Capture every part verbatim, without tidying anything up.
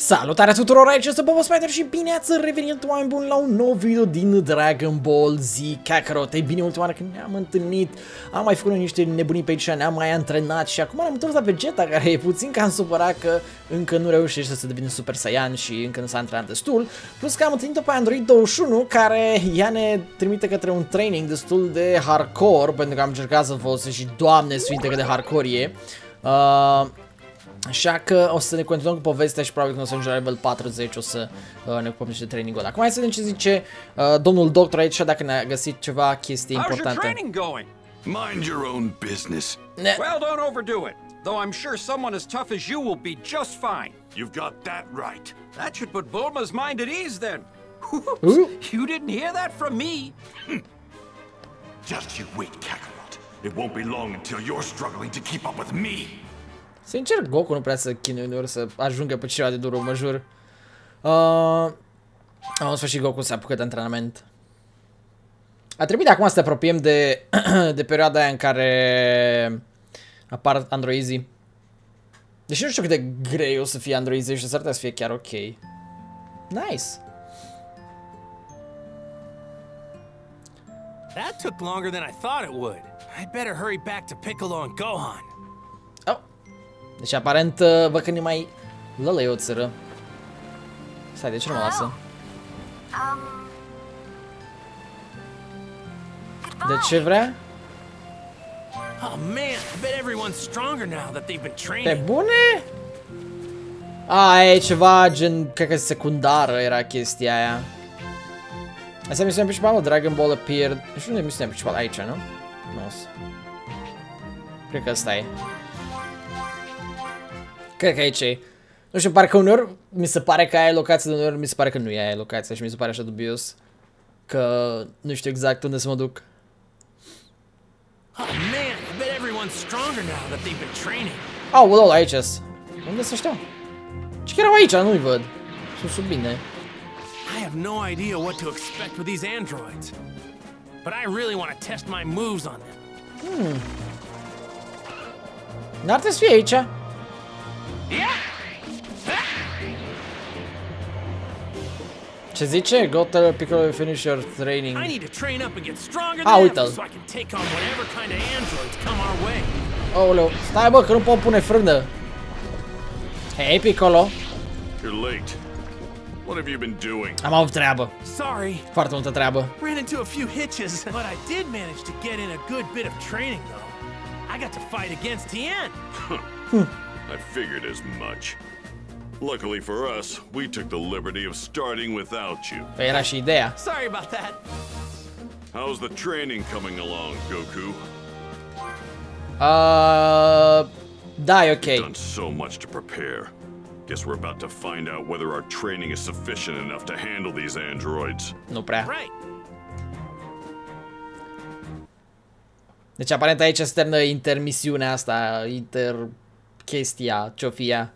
Salutare tuturor, aici este Bobo Spider și bine ați revenit oameni buni la un nou video din Dragon Ball Z Kakarot. Ei bine, ultima oară când ne-am întâlnit, am mai făcut niște nebunii pe aici, ne-am mai antrenat și acum am întors la Vegeta, care e puțin cam supărat că încă nu reușește să devină Super Saiyan și încă nu s-a antrenat destul. Plus că am întâlnit-o pe Android douăzeci și unu, care ea ne trimite către un training destul de hardcore, pentru că am încercat să folosesc și Doamne Sfinte că de hardcore e. Uh... Așa că o să ne continuăm cu povestea și probabil când o să ajungem la level patruzeci o să uh, ne ocupăm niște training-ul. Acum hai să vedem ce zice uh, domnul doctor aici, dacă ne-a găsit ceva chestii importante. Mind your own business. Well, don't overdo it. Though I'm sure someone as tough as you will be just fine. You've got that right. That should put Bulma's mind at ease then. You didn't hear that from me. Just you wait, Kakarot. It won't be long until you're struggling to keep up with me. Sincer, Goku nu prea să chinuie uneori să ajungă pe ceva de durul, mă jur. Uh, în sfârșit, Goku s-a apucat de antrenament. A trebuit de acum să te apropiem de, de perioada aia în care apar androizii. Deși nu știu cât de greu să fie androizii și s-ar putea să fie chiar ok. Nice! That took longer than I thought it would. I'd better hurry back to Picolo and Gohan. Deci aparent văd că ne mai lălăie o țără. Stai, de ce nu mă lasă? De ce vrea? Pe bune? A, e ceva gen, cred că secundară era chestia aia. Asta e misiunea principală, Dragon Ball Appeared. Nu știu unde e misiunea principală, aici, nu? Nu o să... Cred că asta e. Cred că aici e. Nu știu, parcă uneori mi se pare că aia e locația, de uneori mi se pare că nu e aia e locația și mi se pare așa dubios că nu știu exact unde să mă duc. Oh, lol, aici -s. Unde să știu? Ce erau aici? Nu-i văd. Sunt sub mine. I have no idea what to expect with these androids. But I really want to test my moves on them. Hmm. N-ar trebui să fie aici. Ce zice? Go tell Piccolo to finish your training. I need to train up and get stronger than ever so I can take on whatever kind of androids come our way. Aoleu, stai bă, că nu pot pune frână. Hey Piccolo. You're late. What have you been doing? Am avut treabă. Sorry. Foarte multă treabă. Ran into a few hitches, but I did manage to get in a good bit of training though. I got to fight against Tien. I figured as much. Luckily for us, we took the liberty of starting without you. Era și ideea. Sorry about that. How's the training coming along, Goku? Uh, da, e okay. We've done so much to prepare. Guess we're about to find out whether our training is sufficient enough to handle these androids. Nu prea. Right. Deci aparent aici se termină intermisiunea asta, inter chestia, ce-o fi ea.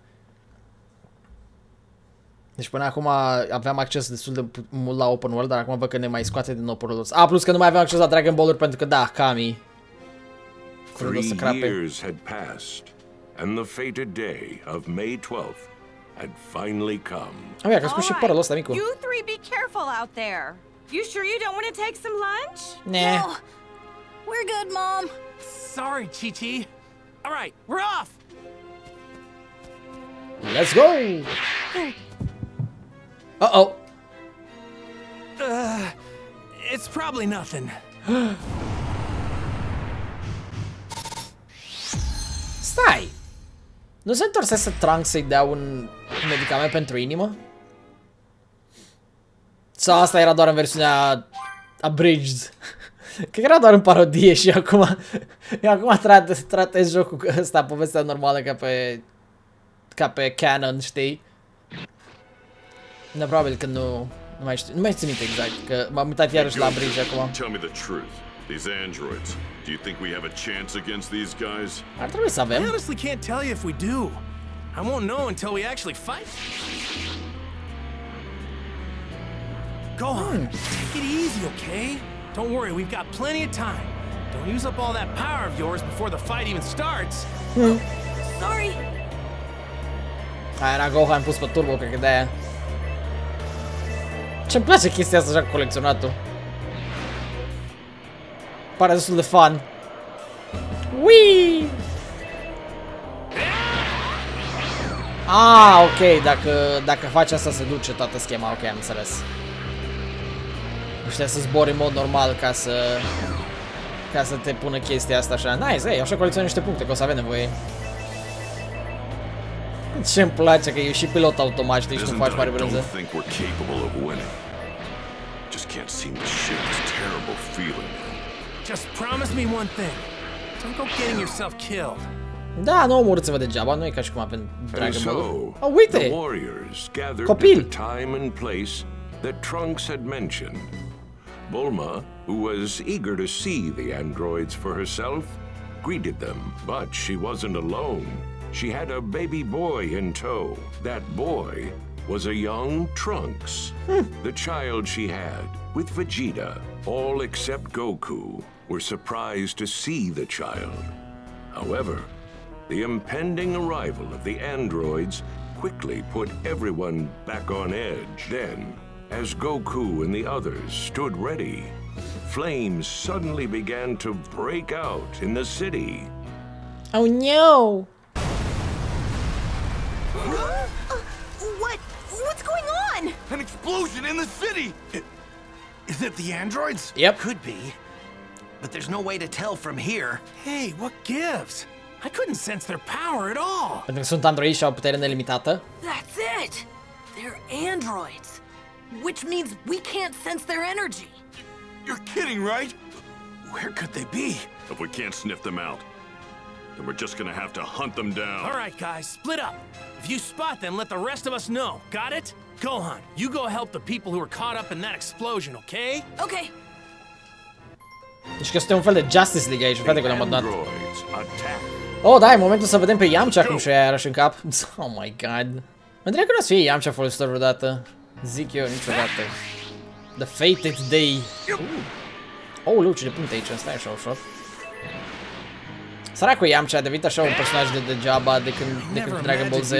Deci până acum aveam acces destul de mult la open world, dar acum văd că ne mai scoate din open world. A, plus că nu mai aveam acces la Dragon Ball-uri pentru că da, Kami. Three years had passed, and the fated day of May twelfth had finally come. Oh, yeah, că spus și părul ăsta, micu. You three be careful out there. You sure you don't want to take some lunch? Nah. No. We're good, Mom. Sorry, Chi-Chi. All right, we're off. Let's go! Uh-oh. Uh, it's probably nothing. Stai! Nu se întorsese Trunks să-i dea un medicament pentru inimă? Sau asta era doar în versiunea abridged? Cred că era doar în parodie și acum... Eu acum tratez, tratez jocul ăsta, povestea normală ca pe... ca pe canon, știi? Da, probabil că nu, nu mai știu, nu mai țin minte exact, că m-am uitat iarăși la bridge acum. Ar trebui să avem. Gohan, take it easy, okay? Don't worry, we've got plenty of time. Don't use up all that power of yours before the fight even starts. Sorry. Era Gohan pus pe turbo, cred că de-aia. Ce-mi place chestia asta, așa, cu colecționatul. Pare destul de fun. Uiii! Ah, ok, dacă, dacă faci asta se duce toată schema, ok, am înțeles. Ăștia să zbori în mod normal ca să... ca să te pună chestia asta așa. Nice, ei, așa colecționăm niște puncte, că o să avem nevoie. Ce-mi place, că e și pilot automat, știi, și nu faci mare brânză. Da, nu omorâți-vă degeaba, nu e ca și cum avem Dragon Ball. Oh, uite! Copil! Bulma, who was eager to see the androids for herself, greeted them, but she wasn't alone. She had a baby boy in tow. That boy was a young Trunks. Hmm. The child she had with Vegeta, all except Goku, were surprised to see the child. However, the impending arrival of the androids quickly put everyone back on edge. Then, as Goku and the others stood ready, flames suddenly began to break out in the city. Oh no! Huh? Uh, what? What's going on? An explosion in the city! It, is it the androids? Yep. Could be. But there's no way to tell from here. Hey, what gives? I couldn't sense their power at all. Pentru că sunt androizi și au putere nelimitată. That's it! They're androids. Which means we can't sense their energy. You're kidding, right? Where could they be? If we can't sniff them out, then we're just gonna have to hunt them down. All right, guys, split up. If you spot them, let the rest of us know. Got it? Gohan, you go help the people who are caught up in that explosion, okay? Okay. Deci că este un fel de Justice League aici, frate, că l-am dat. Oh, da, e momentul să vedem pe Yamcha cum și-a iarăși în cap. Oh my god. Mă întreb că nu o să fie Yamcha folositor vreodată. Zic eu, niciodată. The fated day. Oh, leu, ce de puncte aici, stai așa ușor. Săracul Yamcha a devenit așa un personaj de degeaba de când, de când Dragon Ball Z.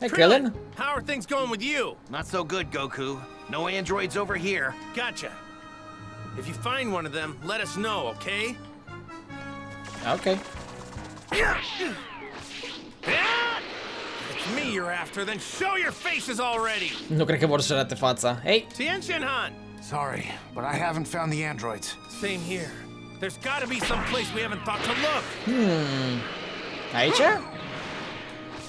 Hey, Krillin? How are things going with you? Not so good, Goku. No androids over here. Gotcha. If you find one of them, let us know, okay? Okay. Me you're after, then show your faces already. Nu cred că vor să arate fața. Hey, Tien Shinhan. Sorry, but I haven't found the androids. Same here. There's got to be some place we haven't thought to look. Hmm. Aici?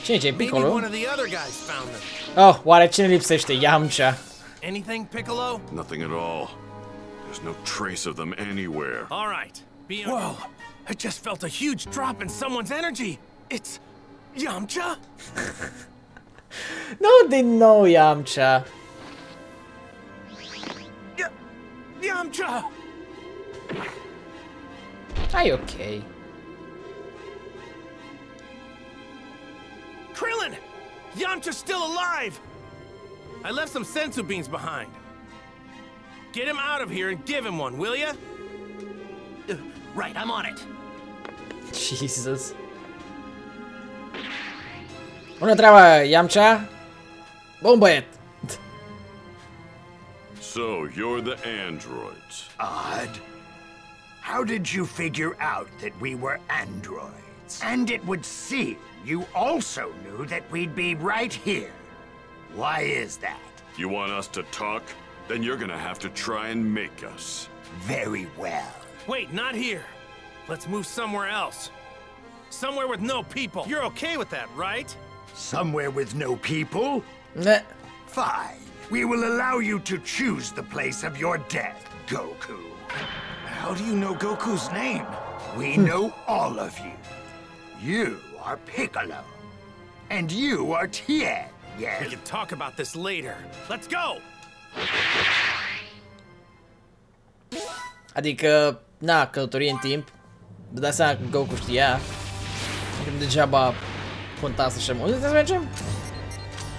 Cine e Picolo? One of the other guys found them. Oh, oare cine lipsește? Yamcha. Anything, Picolo? Nothing at all. There's no trace of them anywhere. All right. Whoa! I just felt a huge drop in someone's energy. It's Yamcha? No, didn't know Yamcha. Y Yamcha. Are you okay? Krillin, Yamcha's still alive. I left some sensu beans behind. Get him out of here and give him one, will ya? Uh, right, I'm on it. Jesus. Bună treaba, Yamcha. Bun băiat. So, you're the androids. Odd. How did you figure out that we were androids? And it would seem you also knew that we'd be right here. Why is that? You want us to talk? Then you're gonna have to try and make us. Very well. Wait, not here. Let's move somewhere else. Somewhere with no people. You're okay with that, right? Somewhere with no people? Nah. Fine. We will allow you to choose the place of your death, Goku. How do you know Goku's name? We know all of you. You are Piccolo. And you are Tien. Yes? We can talk about this later. Let's go! Adică, na, călătorie în timp. Vă dați seama că Goku știa. Degeaba... Fantastic, să mergem?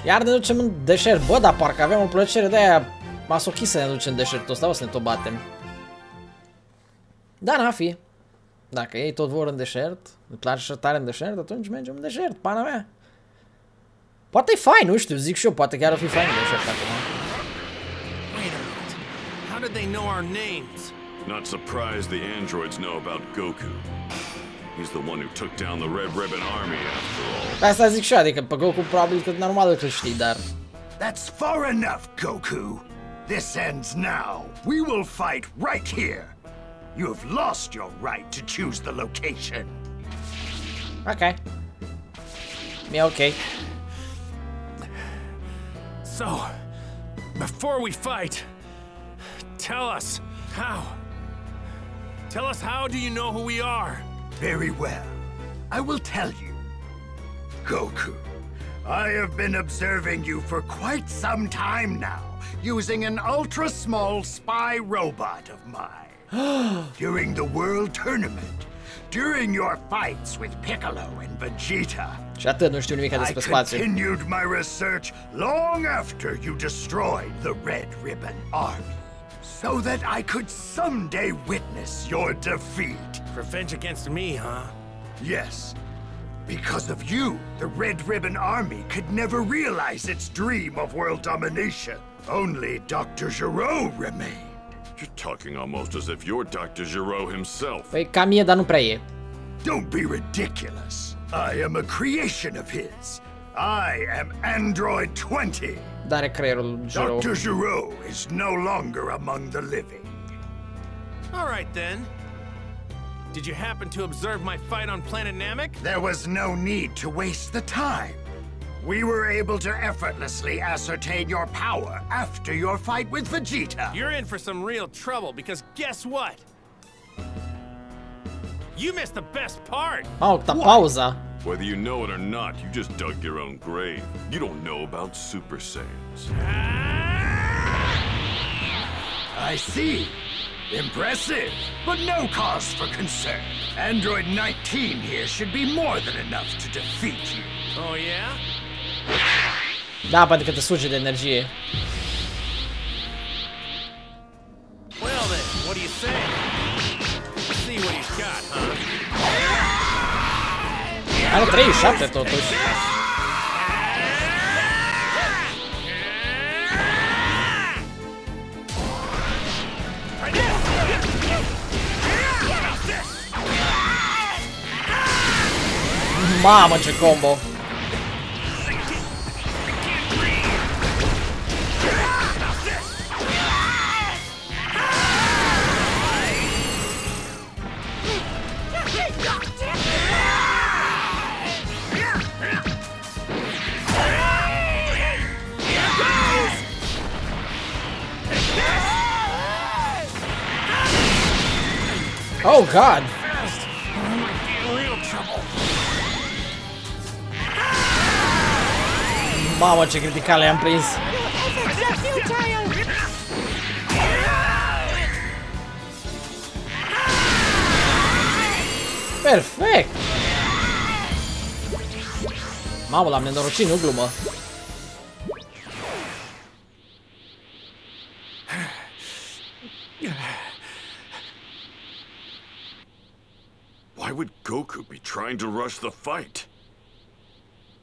Iar ne ducem în deșert. Bă, dar parcă aveam o plăcere de-aia masochistă să ne ducem în deșertul ăsta, o să ne tot batem. Da, n-a fi. Dacă ei tot vor în deșert, îți tare în deșert, atunci mergem în deșert, pana mea. Poate e fain, nu știu, zic și eu, poate chiar ar fi fain în deșert acum. How did they know our names? Not surprised the androids know about Goku. He's the one who took down the Red Ribbon Army after all. Asta zic și eu, adică pe Goku probabil că normal că știi, dar... That's far enough, Goku. This ends now. We will fight right here. You have lost your right to choose the location. Okay. Me okay. So, before we fight, tell us how. Tell us how do you know who we are? Very well. I will tell you. Goku, I have been observing you for quite some time now, using an ultra-small spy robot of mine. During the World Tournament, during your fights with Piccolo and Vegeta, I continued my research long after you destroyed the Red Ribbon Army, so that I could someday witness your defeat. Revenge against me, huh? Yes. Because of you, the Red Ribbon Army could never realize its dream of world domination. Only Doctor Giroux remained. You're talking almost as if you're Doctor Giroux himself. Don't be ridiculous. I am a creation of his. I am Android twenty. Doctor Giroux is no longer among the living. All right, then. Did you happen to observe my fight on planet Namek? There was no need to waste the time. We were able to effortlessly ascertain your power after your fight with Vegeta. You're in for some real trouble, because guess what? You missed the best part. Oh, the pausa. Whether you know it or not, you just dug your own grave. You don't know about Super Saiyans. I see. Impressive, but no cause for concern. Android nineteen here should be more than enough to defeat you. Oh yeah? Da, pentru că te suge de energie. Well then, what do you say? Let's see what he's got, huh? Are treizeci și șapte totuși. Mamă, ce combo! Oh God! Fast. I'm in real trouble. Mamă, ce criticale am prins! Perfect! Mamă, l-am nenorocit, nu glumă. Why would Goku be trying to rush the fight?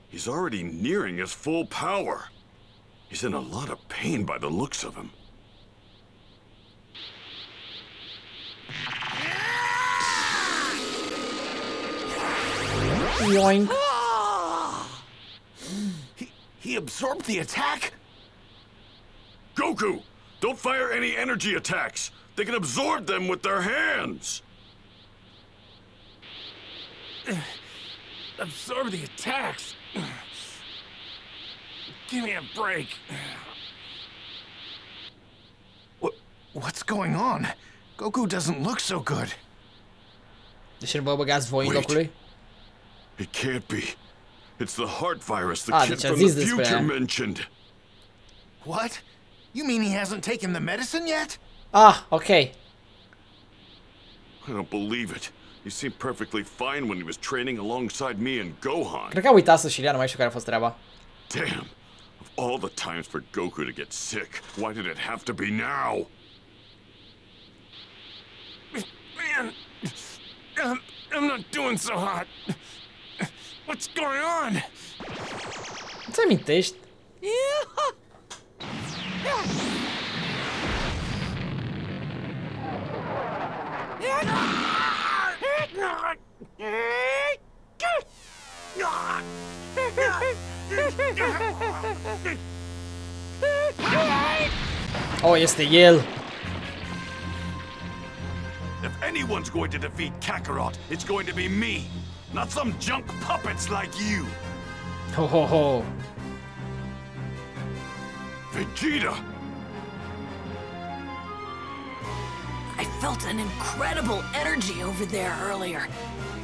He's already nearing his full power. He's in a lot of pain by the looks of him. Yoink. He, he absorbed the attack? Goku, don't fire any energy attacks. They can absorb them with their hands. Absorb the attacks. Give me a break. What, what's going on? Goku doesn't look so good. Wait. It can't be. It's the heart virus the ah, kid from the future mentioned. What? You mean he hasn't taken the medicine yet? Ah, okay. I don't believe it. You seemed perfectly fine when he was training alongside me and Gohan. Cred că a uitat să-și ia, nu mai știu care a fost treaba. Damn! Of all the times for Goku to get sick, why did it have to be now? Man! I'm, I'm not doing so hot. What's going on? Це мій тишт. Oh, yes, the yell. If anyone's going to defeat Kakarot, it's going to be me, not some junk puppets like you. Ho ho ho. Vegeta! I felt an incredible energy over there earlier,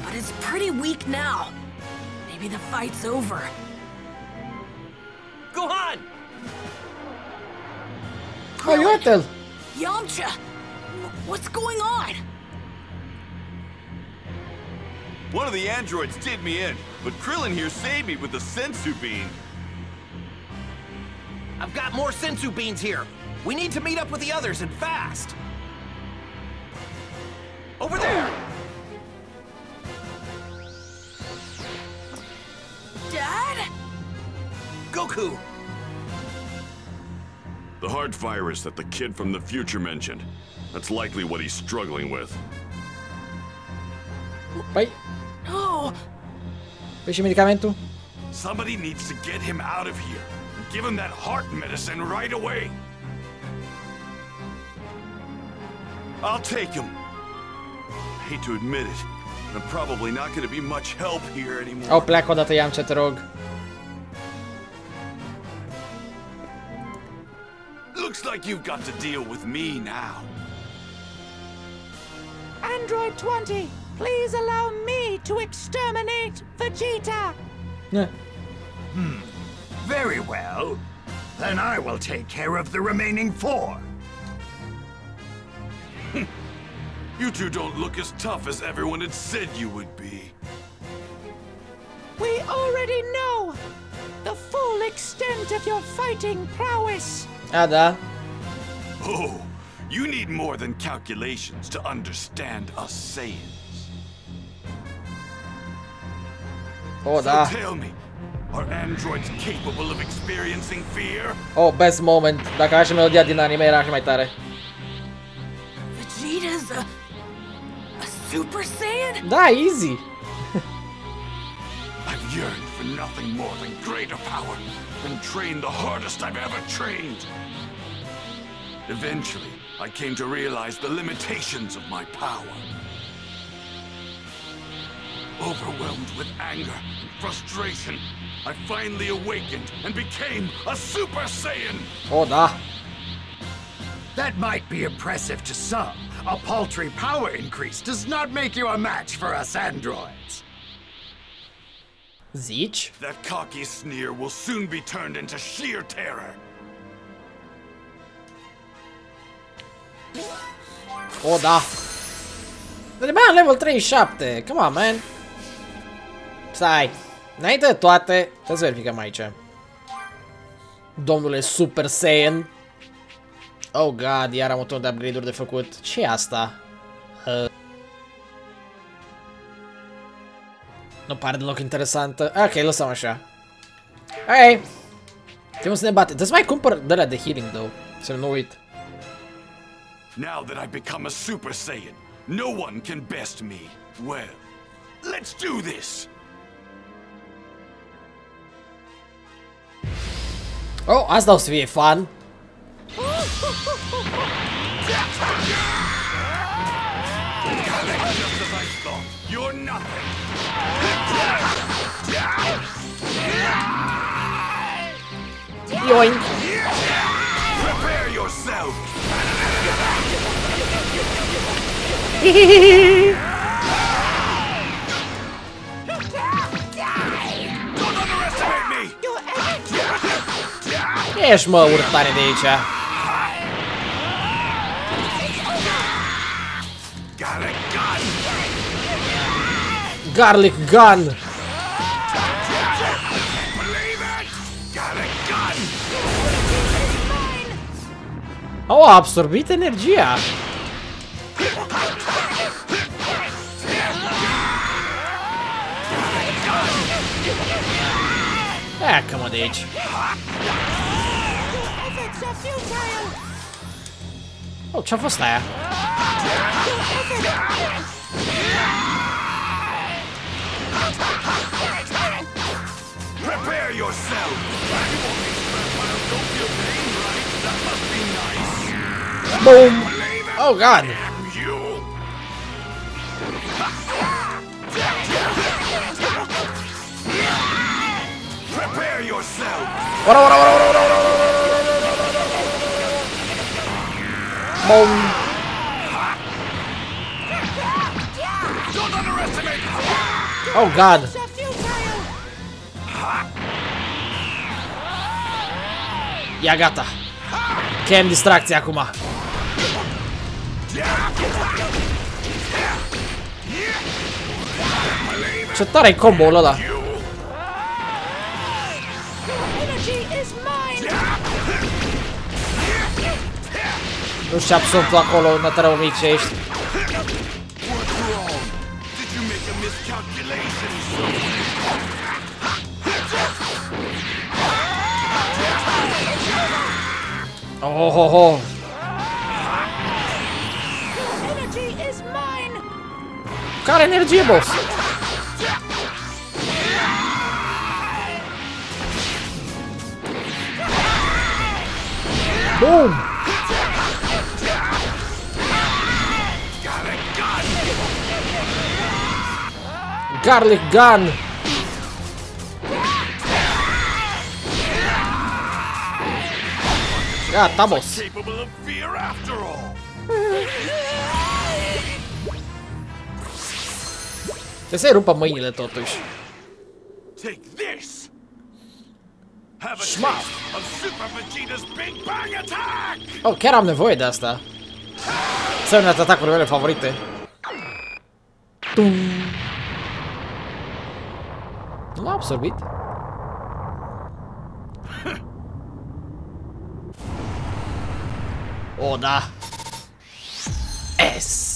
but it's pretty weak now. Maybe the fight's over. Gohan! Krillin, oh, you're Yamcha! What's going on? One of the androids did me in, but Krillin here saved me with the sensu bean. I've got more sensu beans here. We need to meet up with the others and fast. Over there! Dad? Goku! The hard virus that the kid from the future mentioned. That's likely what he's struggling with. Wait. No! Somebody needs to get him out of here. Give him that heart medicine right away. I'll take him. I hate to admit it. I'm probably not going to be much help here anymore. Oh, plec odată, Yamcha, te rog. Looks like you've got to deal with me now. Android twenty, please allow me to exterminate Vegeta. No. Hmm. Very well. Then I will take care of the remaining four. You two don't look as tough as everyone had said you would be. We already know the full extent of your fighting prowess. Ada. Oh, you need more than calculations to understand us Saiyans. Oh, so tell me. Are androids capable of experiencing fear? Oh, best moment. Dacă așa melodia din anime era și mai tare. Vegeta's a, a Super Saiyan? Da, easy. I've yearned for nothing more than greater power and trained the hardest I've ever trained. Eventually, I came to realize the limitations of my power. Overwhelmed with anger and frustration, I finally awakened and became a Super Saiyan! Oh, da. That might be impressive to some. A paltry power increase does not make you a match for us androids. Zeech? That cocky sneer will soon be turned into sheer terror. Oh, da. The man level treizeci și șapte. Come on, man. Stai. Înainte de toate, trebuie să verificăm aici. Domnule Super Saiyan. Oh god, iar am o tonă de upgrade-uri de făcut. Ce-i asta? Uh. Nu pare deloc interesantă. Ok, lăsăm așa. Ok. Trebuie să ne batem. Trebuie să mai cumpăr de-alea de healing, though. Să nu uit. Now that I've become a Super Saiyan, no one can best me. Well, let's do this. Oh, asta o să fie fun. Yoink. Prepare yourself. Don't underestimate me. Ești, mă, urtare de aici. Garlic gun. Au oh, absorbit energia. Ah, come on, Age. Oh, Truffle Slayer. Prepare yourself. Boom. Oh, God. Prepare yourself. What what what what what Don't underestimate. Oh God. Ia gata. Chem distracție acum. Ce tare-i combo-ul ăla. Nu știu absurd acolo, nătărău mici ești. Oh, ho, ho. Care energie, boss? Boom! Garlic gun! Gata, boss! Te să-i rupă mâinile, totuși. Schmaf! Oh, chiar am nevoie de asta. Să unul dintre atacurile mele favorite. Tum. Nu l-a absorbit? O, da! S!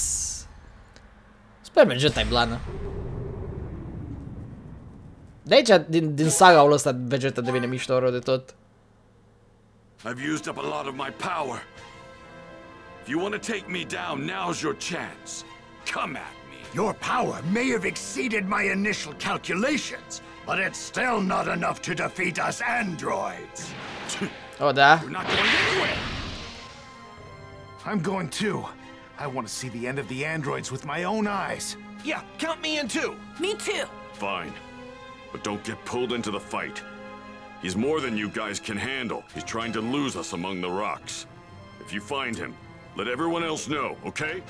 Sper merge taiblană. De aici, din, din saga-ul ăsta, Vegeta devine mișto rău de tot. I've used up a lot of my power. If you want to take me down, now's your chance. Come at me. Your power may have exceeded my initial calculations, but it's still not enough to defeat us androids. Oh, da. You're not going anywhere. I'm going too. I want to see the end of the androids with my own eyes. Yeah, count me in too. Me too. Fine. But don't get pulled into the fight. He's more than you guys can handle. He's trying to lose us among the rocks. If you find him, let everyone else know, okay?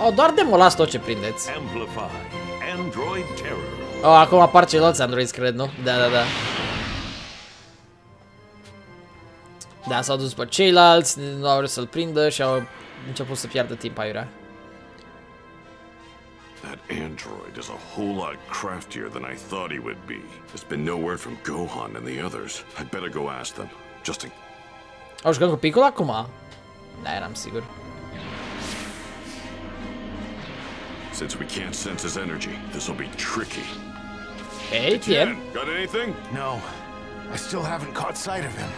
Oh, doar demolați tot ce prindeți. Amplify Android Terror. Oh, acum apar ceilalți androizi, cred, nu? Da, da, da. Da, s-au dus pe ceilalți, nu au vrut să-l prindă și au început să piardă timp aiurea. That android is a whole lot craftier than I thought he would be. There's been no word from Gohan and the others. I'd better go ask them. Just in... Au jucat cu Picolo acum? Da, eram sigur. Since we can't sense his energy, this will be tricky. Hey, Tien. Got anything? No. I still haven't caught sight of him.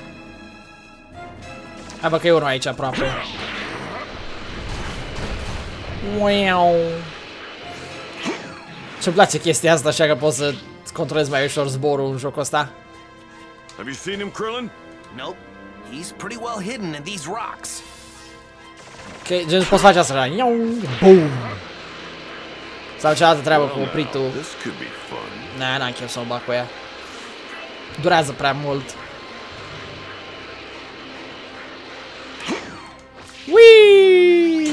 Hai bă, că e unul aici aproape. Wow. Ce-mi place chestia asta, așa că poți să-ți controlezi mai ușor zborul în jocul ăsta. Have you seen him, Krillin? Nope. He's pretty well hidden in these rocks. Ok, gen, poți face asta. Boom. Sau cealaltă treabă cu opritul. Na, n-am chef să o bag cu ea. Durează prea mult. Whee!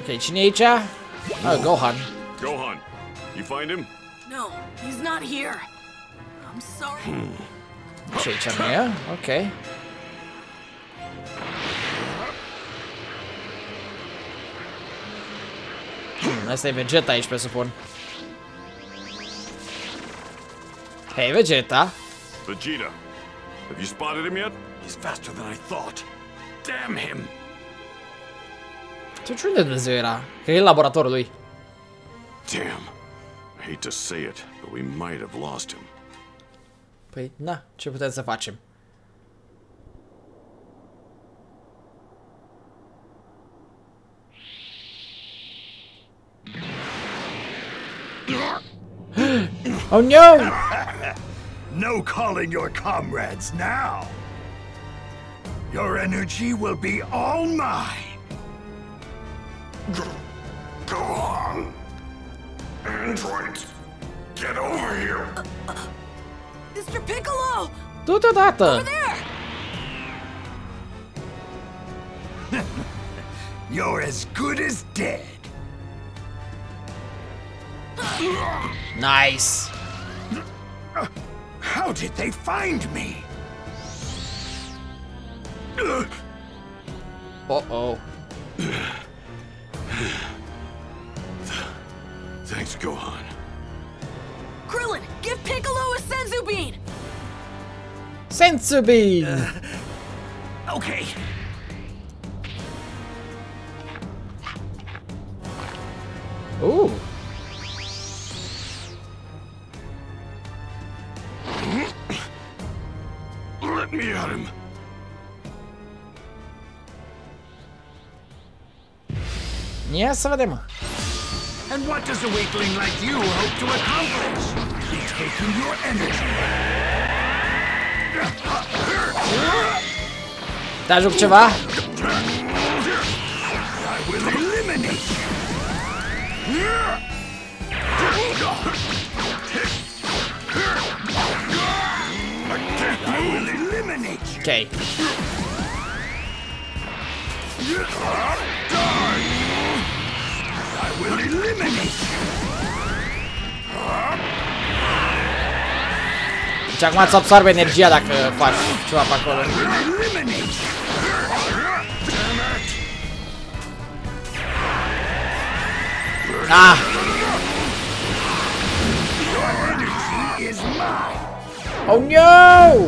Ok, cine e aici? Oh, Gohan. Gohan, you find him? No, he's not here. I'm sorry. Ce aici nu e? Ok. Hmm, asta e Vegeta aici, presupun. Hey, Vegeta. Vegeta, have you spotted him yet? He's faster than I thought. Damn him. Damn, I hate to say it, but we might have lost him. Păi, na, ce putem să facem? Oh no! No calling your comrades now. Your energy will be all mine. Go on. Android, get over here. Uh, uh, Mister Picolo! Over there! You're as good as dead. Nice. How did they find me? Uh-oh. Thanks, Gohan. Krillin, give Piccolo a senzu bean! Senzu bean! Uh, okay. Ooh. Let me at him. Yes, I did. And what does a weakling like you hope to accomplish? He's taking your energy. Te joc ceva? I will eliminate you. I will eliminate you. Okay. I will eliminate you. Și acum îți absorbe energia dacă faci ceva pe acolo. Ah! Oh no!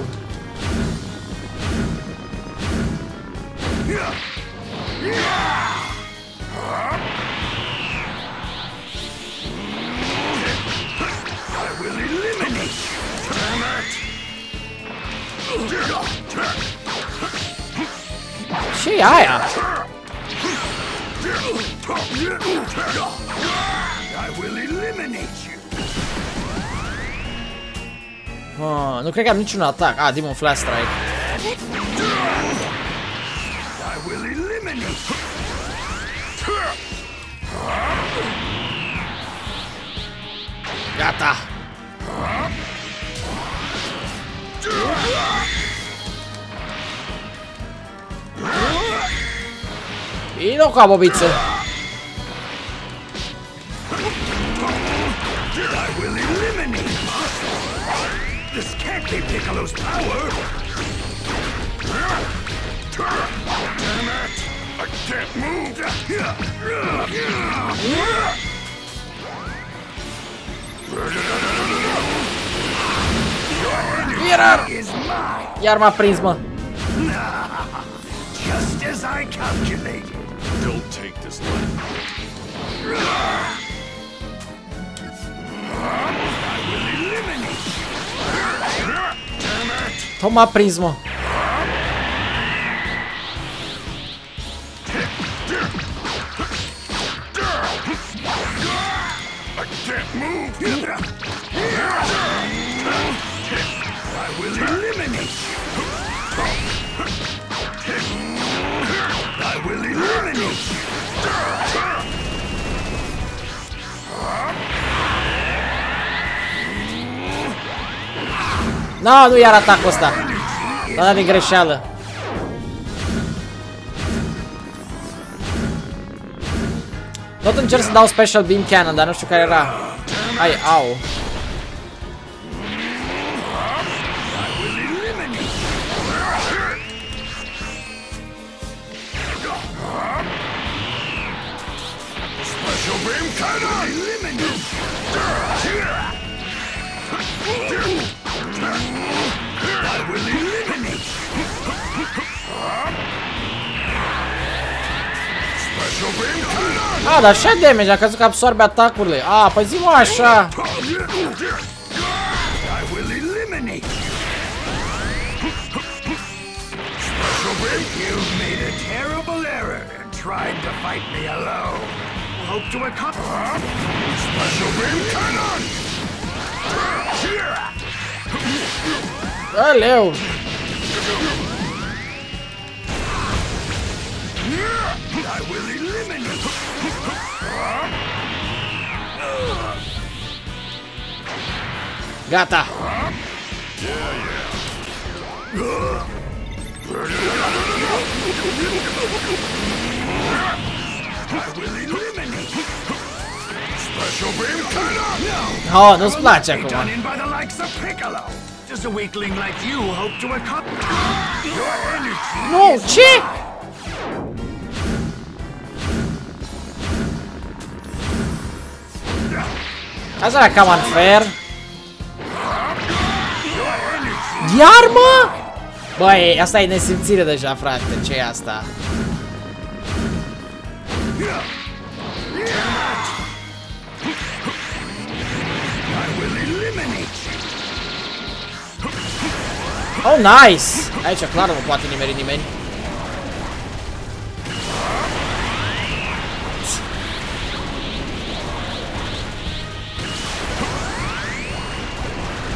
Ce e aia? Oh, nu cred că am niciun atac. Ah, Demon Flash Strike. Gata. Vino qua, bobizze. I will eliminate you. This can't be Piccolo's power. Damn it. I can't move. Iar m-a prins, mă. Just as I calculated. Don't take this life. I will eliminate you. Damn it. Toma prisma. I can't move. I will eliminate you. I will eliminate you. No, nu iar atacul ăsta. L-a dat din greșeală. Tot încerc să dau Special Beam Cannon, dar nu știu care era. Ai, au. Ah, dar așa damage, a căzut că absorbe atacurile. Ah, păi zi-mă așa. I will eliminate you. Special Red, you've made a terrible error and tried to fight me alone. Hope to accomplish. Huh? Special Red cannon. Valeu. I will eliminate you. Huh? Gata. Huh? Yeah, yeah. Uh. I will eliminate Special Beam Cutter. No. Oh, no splash, everyone. Done in by the likes of Picolo. Does a weakling like you hope to accomplish your energy? No, chick. That's not come unfair. Iar, mă? Băi, asta e nesimțire deja, frate, ce-i asta? Oh, nice! Aici, clar, nu poate nimeri nimeni.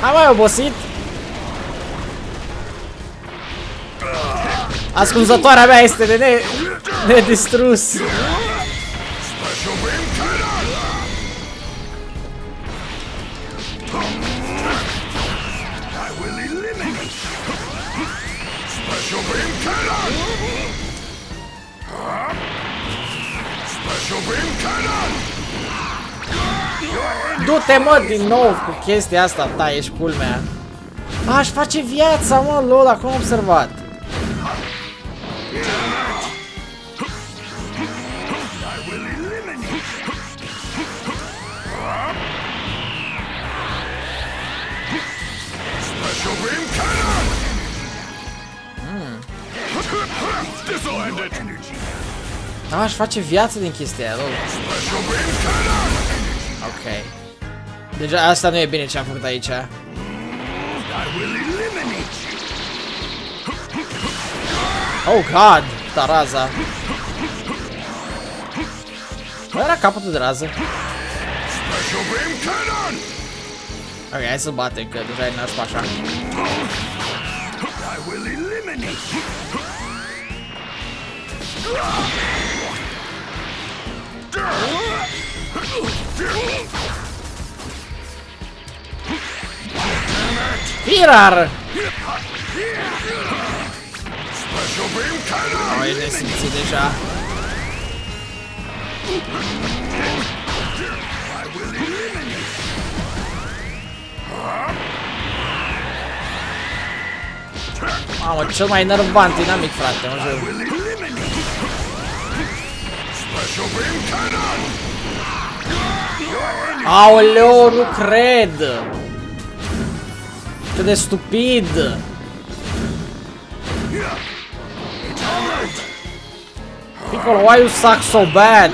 Am mai obosit? Ascultătoarea mea este de ne... nedistrus. Du-te, mă, din nou cu chestia asta ta, ești culmea. Aș face viața, mă, lol, acum am observat. Da, aș face viață din chestia aia, lol. Ok. Deja asta nu e bine ce am făcut aici. Oh, God! Taraza. Bă, era capătul de rază. Ok, hai să-l batem, că deja e nașpa așa. Firar! Oh, e nesimțit deja. Mamă, cel mai enervant dinamic, frate, în jur. Aoleo, nu cred! Cât de stupid! Picolo, why you suck so bad?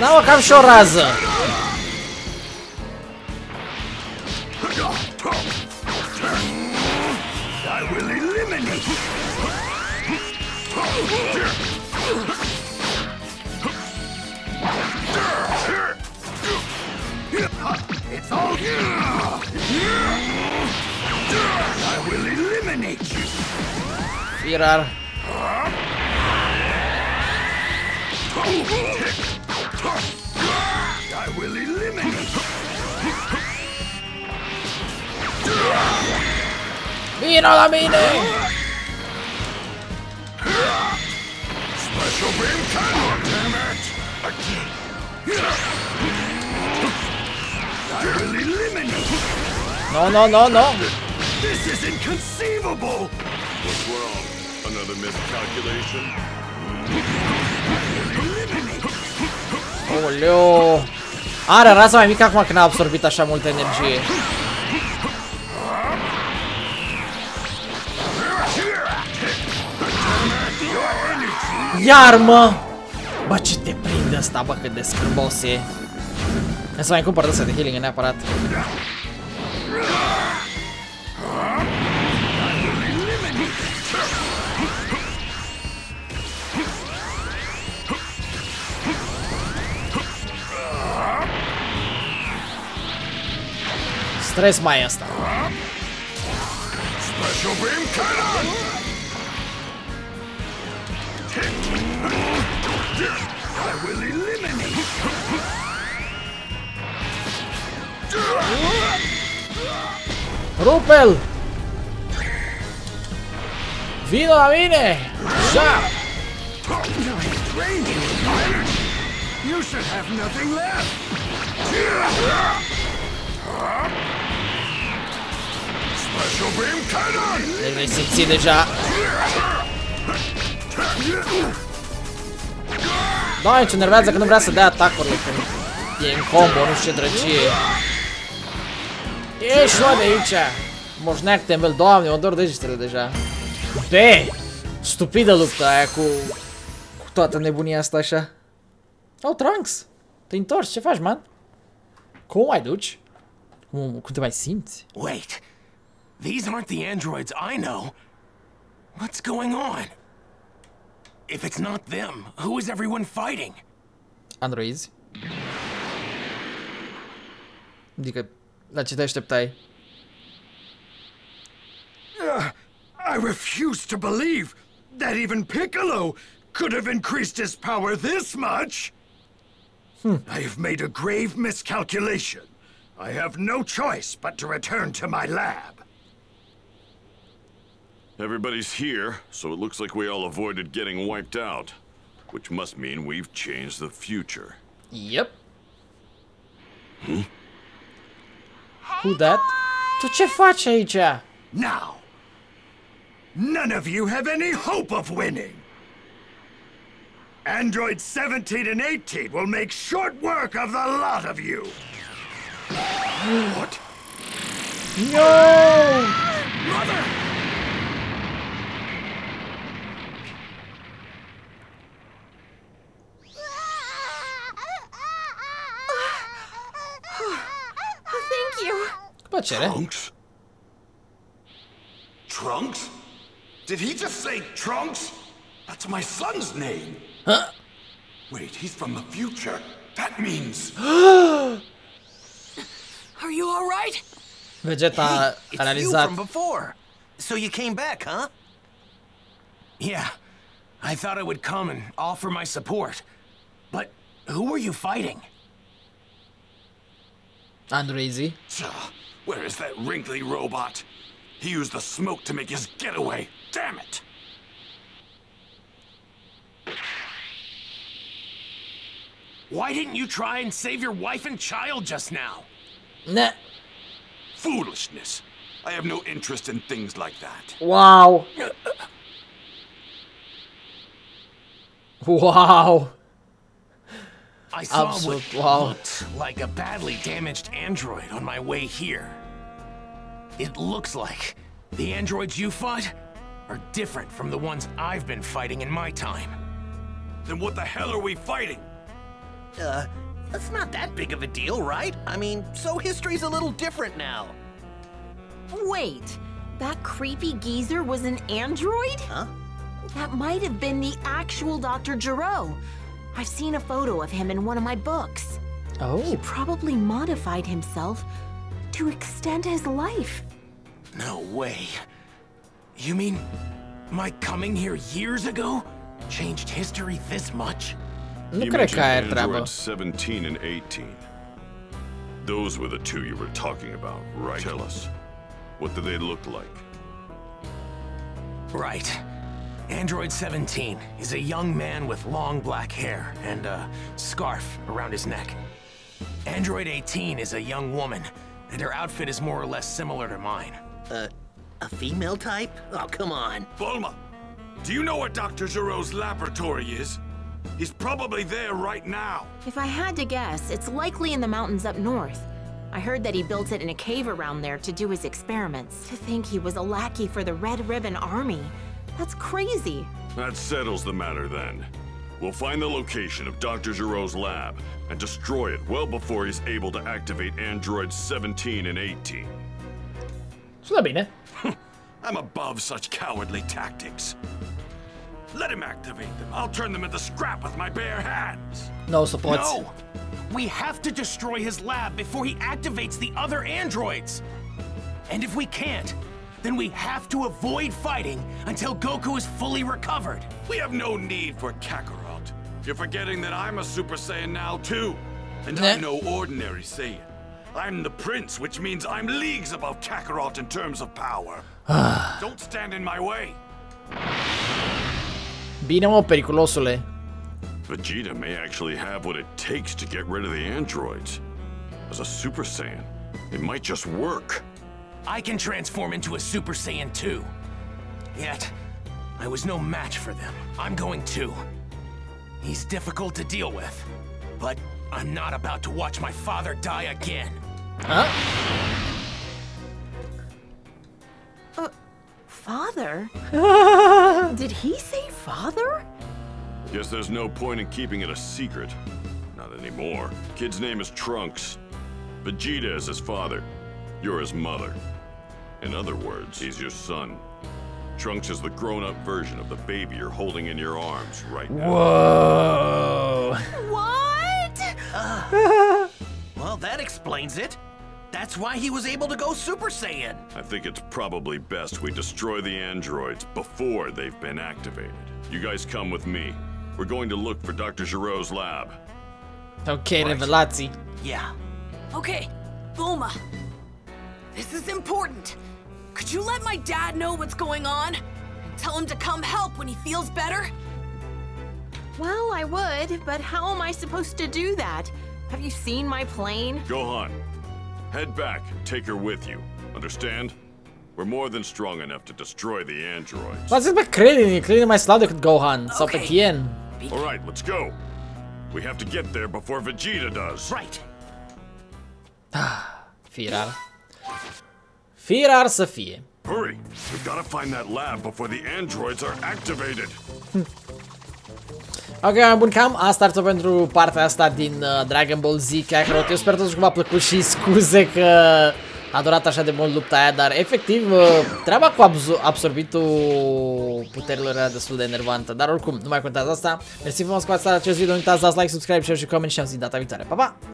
N-am cam și o rază. I will eliminate you. tirar. I will eliminate. Mira la mine. Special beam cannon, damn it! I will eliminate. No, no, no, no. This is inconceivable. What's wrong? Another miscalculation? Oleo. Are, raza mai mică acum când a absorbit așa multă energie. Iar, mă! Bă, ce te prinde ăsta, bă, cât de scârbos e. Să mai cumpăr de healing neapărat. Stres mai e asta. Special beam cannon. I will eliminate. Rupel. Vino la mine. Shot. You should have nothing left. Le vei simți deja. Doamne, ce nervează că nu vrea să dea atacurile când e în combo, nu știu ce drăgie. Ești luat de aici. Moșneac temel, doamne, mă dor degetele deja. Be, stupidă lupta aia cu, cu toată nebunia asta așa. Oh, Trunks, te întorci, ce faci, man? Cum mai duci? Cum, cum te mai simți? Wait. These aren't the androids I know. What's going on? If it's not them, who is everyone fighting? Androids? Adică, la ce te așteptai? Uh, I refuse to believe that even Piccolo could have increased his power this much. Hmm. I have made a grave miscalculation. I have no choice but to return to my lab. Everybody's here, so it looks like we all avoided getting wiped out, which must mean we've changed the future. Yep. Hmm? Who that? Tu ce faci aici? Now, none of you have any hope of winning. Android seventeen and eighteen will make short work of the lot of you. What? No! Mother! Trunks? Trunks? Did he just say Trunks? That's my son's name. Huh? Wait, he's from the future. That means... Are you all right? Vegeta, hey, it's you from before. So you came back, huh? Yeah. I thought I would come and offer my support. But who were you fighting? Android. Where is that wrinkly robot? He used the smoke to make his getaway. Damn it! Why didn't you try and save your wife and child just now? Nah. Foolishness. I have no interest in things like that. Wow. Wow. I saw Absolute what looked like a badly damaged android on my way here. It looks like the androids you fought are different from the ones I've been fighting in my time. Then what the hell are we fighting? Uh, that's not that big of a deal, right? I mean, so history's a little different now. Wait, that creepy geezer was an android? Huh? That might have been the actual Doctor Gero. I've seen a photo of him in one of my books. Oh. He probably modified himself to extend his life. No way. You mean My coming here years ago changed history this much. You mentioned Android seventeen and eighteen. Those were the two you were talking about, right? Tell us. What do they look like? Right. Android seventeen is a young man with long black hair and a scarf around his neck. Android eighteen is a young woman, and her outfit is more or less similar to mine. Uh, a female type? Oh, come on. Bulma, do you know where Doctor Giroux's laboratory is? He's probably there right now. If I had to guess, it's likely in the mountains up north. I heard that he built it in a cave around there to do his experiments. To think he was a lackey for the Red Ribbon Army. That's crazy. That settles the matter then. We'll find the location of Doctor Giroux's lab and destroy it well before he's able to activate Androids seventeen and eighteen. Slabina. I'm above such cowardly tactics. Let him activate them. I'll turn them into scrap with my bare hands. No support. No! We have to destroy his lab before he activates the other androids. And if we can't, then we have to avoid fighting until Goku is fully recovered. We have no need for Kakarot. You're forgetting that I'm a Super Saiyan now too. And I'm no ordinary Saiyan. I'm the prince, which means I'm leagues above Kakarot in terms of power. Don't stand in my way. Biniamo pericoloso lei. Vegeta may actually have what it takes to get rid of the androids. As a Super Saiyan, it might just work. I can transform into a Super Saiyan too. Yet, I was no match for them. I'm going too. He's difficult to deal with, but I'm not about to watch my father die again. Huh? Uh, father? Did he say father? Guess there's no point in keeping it a secret. Not anymore. Kid's name is Trunks. Vegeta is his father. You're his mother. In other words, he's your son. Trunks is the grown-up version of the baby you're holding in your arms right now. Whoa! What? Uh, well, that explains it. That's why he was able to go Super Saiyan. I think it's probably best we destroy the androids before they've been activated. You guys come with me. We're going to look for Doctor Giroux's lab. Okay, right. Revelazzi. Yeah. Okay, Bulma. This is important. Could you let my dad know what's going on? Tell him to come help when he feels better? Well, I would, but how am I supposed to do that? Have you seen my plane? Gohan. Head back and take her with you. Understand? We're more than strong enough to destroy the androids. What's it about Krillin? Krillin my slaughter could Gohan. So Tien. Alright, let's go. We have to get there before Vegeta does. Right. Firar. Firar să fie. Hurry! We've gotta find that lab before the androids are activated. Ok, bun, cam asta ar fi pentru partea asta din uh, Dragon Ball Z Kakarot. Eu sper totuși că v-a plăcut și scuze că a durat așa de mult lupta aia, dar efectiv uh, treaba cu absor absorbitul puterilor era destul de enervantă. Dar oricum, nu mai contează asta. Mersi frumos că v-ați stat acest video, nu uitați să dați like, subscribe, share și comment și am zis data viitoare. Pa, pa!